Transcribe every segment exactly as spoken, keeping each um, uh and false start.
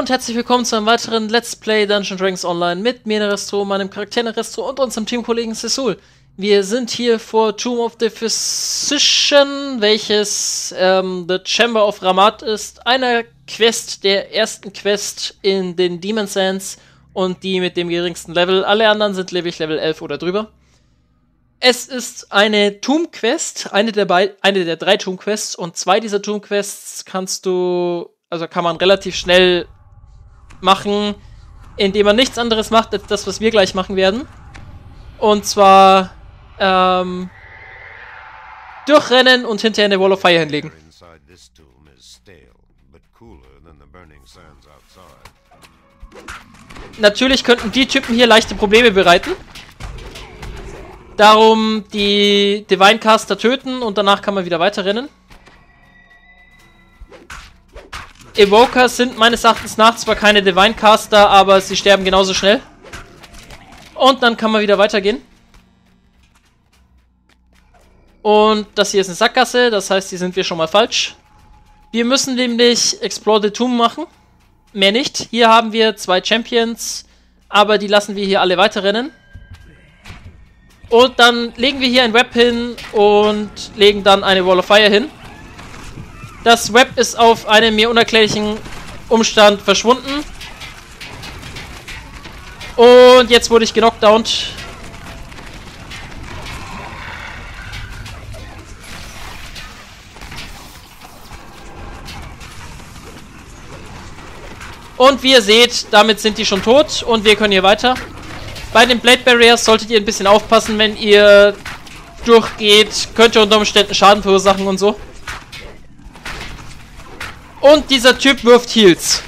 und herzlich willkommen zu einem weiteren Let's Play Dungeons and Dragons Online mit mir Nerestro, meinem Charakter Nerestro und unserem Teamkollegen Sisul. Wir sind hier vor Tomb of the Physician, welches ähm, The Chamber of Rahmat ist, einer Quest, der ersten Quest in den Demon Sands und die mit dem geringsten Level. Alle anderen sind Level elf oder drüber. Es ist eine Tomb-Quest, eine der, eine der drei Tomb-Quests, und zwei dieser Tomb-Quests kannst du... Also kann man relativ schnell machen, indem man nichts anderes macht, als das, was wir gleich machen werden. Und zwar ähm, durchrennen und hinterher eine Wall of Fire hinlegen. Natürlich könnten die Typen hier leichte Probleme bereiten. Darum die Divine Caster töten und danach kann man wieder weiterrennen. Evoker sind meines Erachtens nach zwar keine Divine Caster, aber sie sterben genauso schnell. Und dann kann man wieder weitergehen. Und das hier ist eine Sackgasse, das heißt, hier sind wir schon mal falsch. Wir müssen nämlich Explore the Tomb machen. Mehr nicht. Hier haben wir zwei Champions, aber die lassen wir hier alle weiterrennen. Und dann legen wir hier ein Web hin und legen dann eine Wall of Fire hin. Das Web ist auf einem mir unerklärlichen Umstand verschwunden. Und jetzt wurde ich genockdownt. Und wie ihr seht, damit sind die schon tot und wir können hier weiter. Bei den Blade Barriers solltet ihr ein bisschen aufpassen, wenn ihr durchgeht. Könnt ihr unter Umständen Schaden verursachen und so. Und dieser Typ wirft Heals.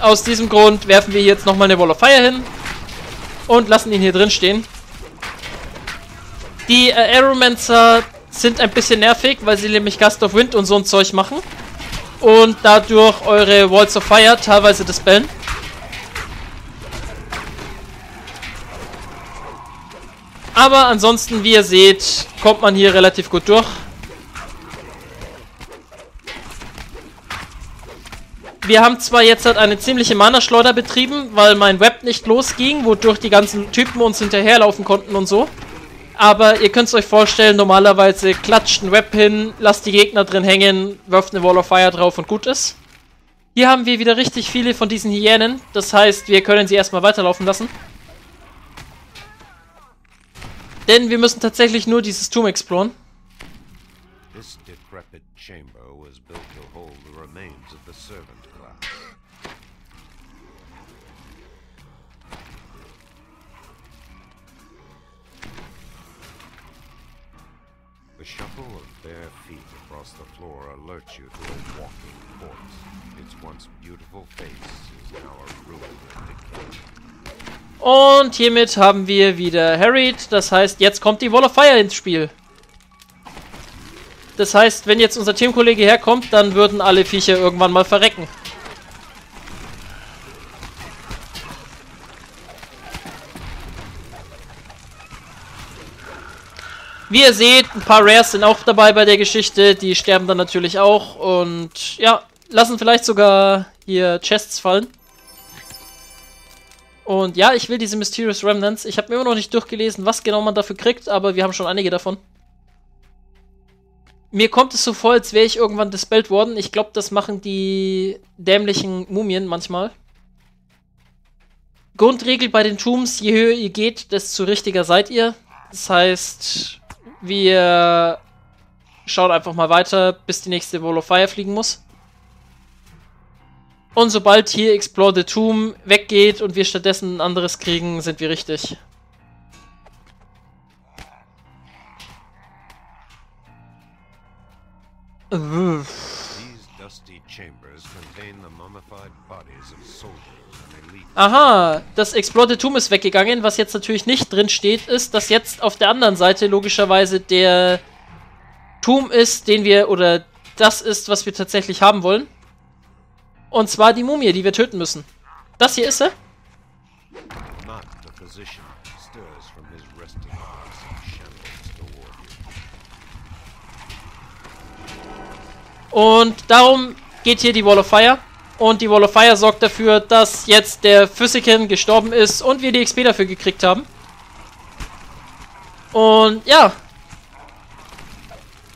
Aus diesem Grund werfen wir jetzt nochmal eine Wall of Fire hin. Und lassen ihn hier drin stehen. Die Aeromancer sind ein bisschen nervig, weil sie nämlich Gust of Wind und so ein Zeug machen. Und dadurch eure Walls of Fire teilweise dispellen. Aber ansonsten, wie ihr seht, kommt man hier relativ gut durch. Wir haben zwar jetzt halt eine ziemliche Mana-Schleuder betrieben, weil mein Web nicht losging, wodurch die ganzen Typen uns hinterherlaufen konnten und so. Aber ihr könnt es euch vorstellen, normalerweise klatscht ein Web hin, lasst die Gegner drin hängen, wirft eine Wall of Fire drauf und gut ist. Hier haben wir wieder richtig viele von diesen Hyänen, das heißt, wir können sie erstmal weiterlaufen lassen. Denn wir müssen tatsächlich nur dieses Tomb exploren. This decrepit chamber was built to hold the remains of the servant. The shuffle of bare feet across the floor alerts you to a walking corpse. Its once beautiful face is now a ruin of decay. Und hiermit haben wir wieder Harried, das heißt, jetzt kommt die Wall of Fire ins Spiel. Das heißt, wenn jetzt unser Teamkollege herkommt, dann würden alle Viecher irgendwann mal verrecken. Wie ihr seht, ein paar Rares sind auch dabei bei der Geschichte, die sterben dann natürlich auch und ja, lassen vielleicht sogar hier Chests fallen. Und ja, ich will diese Mysterious Remnants, ich habe mir immer noch nicht durchgelesen, was genau man dafür kriegt, aber wir haben schon einige davon. Mir kommt es so vor, als wäre ich irgendwann dispelled worden, ich glaube, das machen die dämlichen Mumien manchmal. Grundregel bei den Tombs, je höher ihr geht, desto richtiger seid ihr, das heißt... Wir schauen einfach mal weiter, bis die nächste Wall of Fire fliegen muss. Und sobald hier Explore the Tomb weggeht und wir stattdessen ein anderes kriegen, sind wir richtig. Aha, das Explore the Tomb ist weggegangen. Was jetzt natürlich nicht drin steht, ist, dass jetzt auf der anderen Seite logischerweise der Tomb ist, den wir, oder das ist, was wir tatsächlich haben wollen. Und zwar die Mumie, die wir töten müssen. Das hier ist sie. Und darum geht hier die Wall of Fire. Und die Wall of Fire sorgt dafür, dass jetzt der Physician gestorben ist und wir die X P dafür gekriegt haben. Und ja,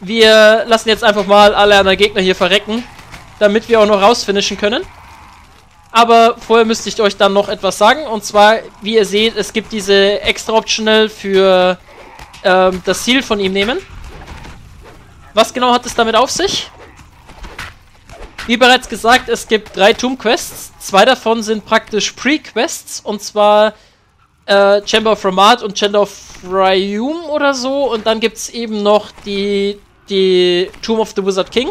wir lassen jetzt einfach mal alle anderen Gegner hier verrecken, damit wir auch noch rausfinishen können. Aber vorher müsste ich euch dann noch etwas sagen. Und zwar, wie ihr seht, es gibt diese extra Optional für ähm, das Ziel von ihm nehmen. Was genau hat es damit auf sich? Wie bereits gesagt, es gibt drei Tomb-Quests. Zwei davon sind praktisch Pre-Quests. Und zwar äh, Chamber of Rahmat und Chamber of Rayum oder so. Und dann gibt es eben noch die, die Tomb of the Wizard King.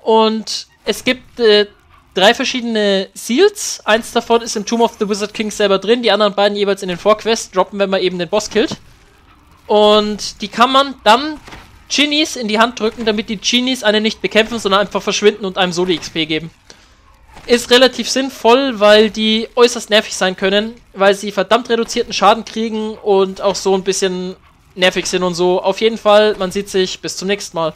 Und es gibt äh, drei verschiedene Seals. Eins davon ist im Tomb of the Wizard King selber drin. Die anderen beiden jeweils in den Vorquests droppen, wenn man eben den Boss killt. Und die kann man dann Chinnies in die Hand drücken, damit die Chinnies einen nicht bekämpfen, sondern einfach verschwinden und einem Soli-X P geben. Ist relativ sinnvoll, weil die äußerst nervig sein können, weil sie verdammt reduzierten Schaden kriegen und auch so ein bisschen nervig sind und so. Auf jeden Fall, man sieht sich, bis zum nächsten Mal.